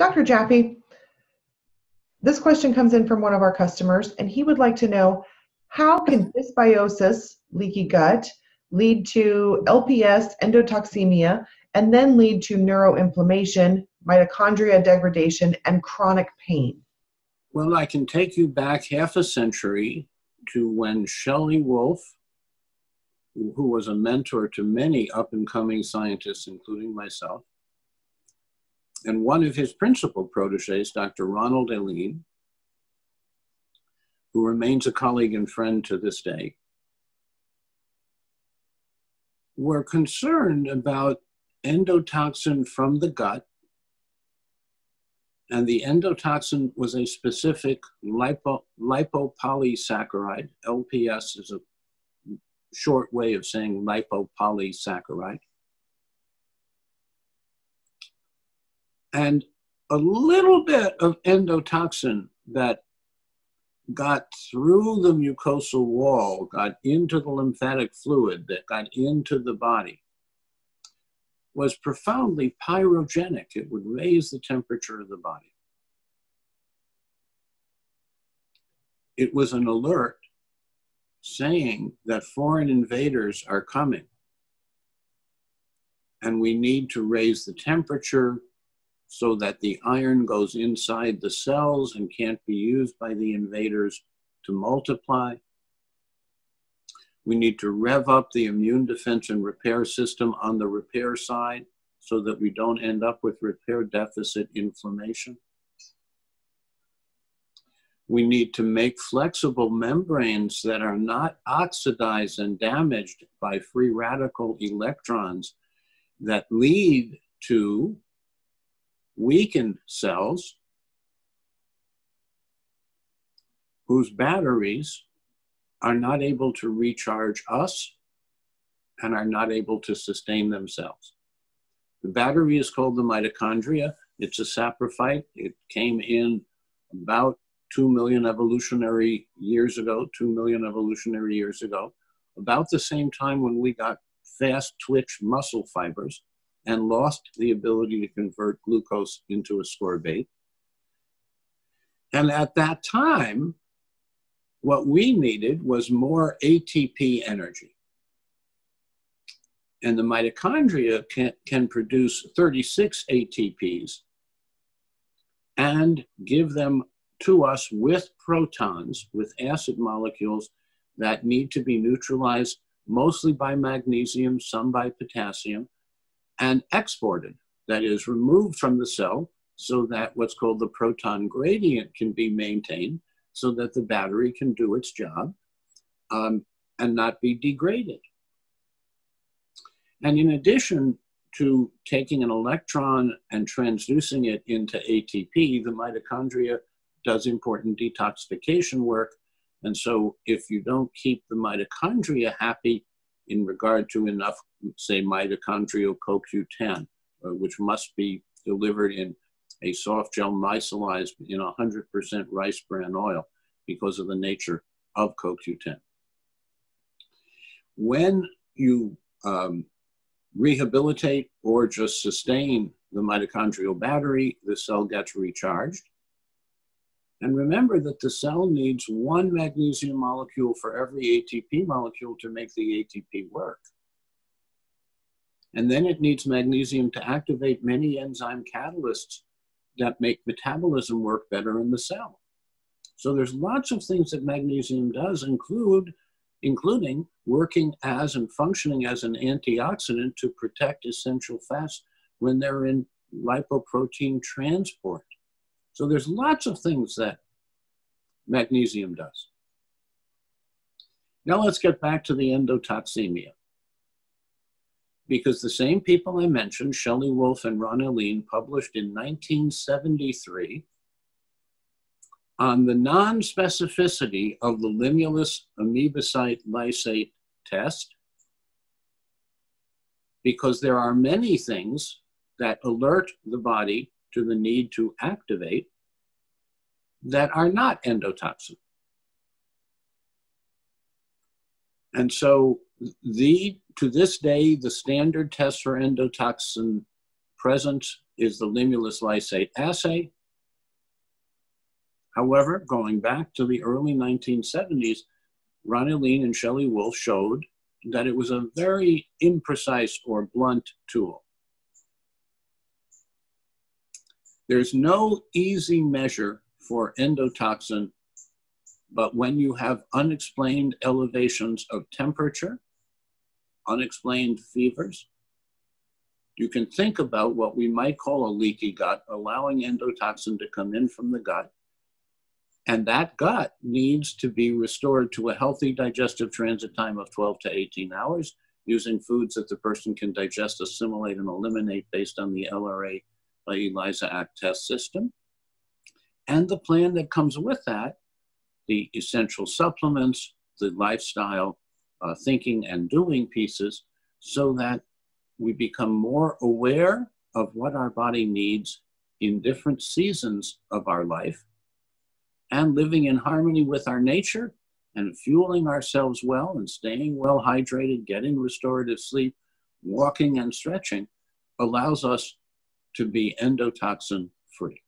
Dr. Jaffe, this question comes in from one of our customers, and he would like to know, how can dysbiosis, leaky gut, lead to LPS, endotoxemia, and then lead to neuroinflammation, mitochondria degradation, and chronic pain? Well, I can take you back half a century to when Shelley Wolff, who was a mentor to many up-and-coming scientists, including myself, and one of his principal proteges, Dr. Ronald Aline, who remains a colleague and friend to this day, were concerned about endotoxin from the gut, and the endotoxin was a specific lipopolysaccharide. LPS is a short way of saying lipopolysaccharide. And a little bit of endotoxin that got through the mucosal wall, got into the lymphatic fluid, that got into the body, was profoundly pyrogenic. It would raise the temperature of the body. It was an alert saying that foreign invaders are coming and we need to raise the temperature so that the iron goes inside the cells and can't be used by the invaders to multiply. We need to rev up the immune defense and repair system on the repair side so that we don't end up with repair deficit inflammation. We need to make flexible membranes that are not oxidized and damaged by free radical electrons that lead to weakened cells whose batteries are not able to recharge us and are not able to sustain themselves. The battery is called the mitochondria. It's a saprophyte. It came in about 2 million evolutionary years ago, 2 million evolutionary years ago, about the same time when we got fast twitch muscle fibers and lost the ability to convert glucose into ascorbate. And at that time, what we needed was more ATP energy. And the mitochondria can produce 36 ATPs and give them to us with protons, with acid molecules that need to be neutralized mostly by magnesium, some by potassium, and exported, that is removed from the cell so that what's called the proton gradient can be maintained, so that the battery can do its job and not be degraded. And in addition to taking an electron and transducing it into ATP, the mitochondria does important detoxification work. And so if you don't keep the mitochondria happy in regard to enough, say, mitochondrial CoQ10, which must be delivered in a soft gel mycelized in 100% rice bran oil because of the nature of CoQ10. When you rehabilitate or just sustain the mitochondrial battery, the cell gets recharged. And remember that the cell needs one magnesium molecule for every ATP molecule to make the ATP work. And then it needs magnesium to activate many enzyme catalysts that make metabolism work better in the cell. So there's lots of things that magnesium does, including working as and functioning as an antioxidant to protect essential fats when they're in lipoprotein transport. So there's lots of things that magnesium does. Now let's get back to the endotoxemia, because the same people I mentioned, Shelley Wolff and Ron Aileen, published in 1973 on the non-specificity of the limulus amoebocyte lysate test, because there are many things that alert the body to the need to activate that are not endotoxin. And so to this day, the standard test for endotoxin presence is the limulus lysate assay. However, going back to the early 1970s, Ron Aileen and Shelley Wolff showed that it was a very imprecise or blunt tool. There's no easy measure for endotoxin, but when you have unexplained elevations of temperature, unexplained fevers, you can think about what we might call a leaky gut, allowing endotoxin to come in from the gut. And that gut needs to be restored to a healthy digestive transit time of 12 to 18 hours using foods that the person can digest, assimilate, and eliminate based on the LRA by ELISA ACT test system. And the plan that comes with that, the essential supplements, the lifestyle, thinking and doing pieces, so that we become more aware of what our body needs in different seasons of our life, and living in harmony with our nature and fueling ourselves well and staying well hydrated, getting restorative sleep, walking and stretching allows us to be endotoxin free.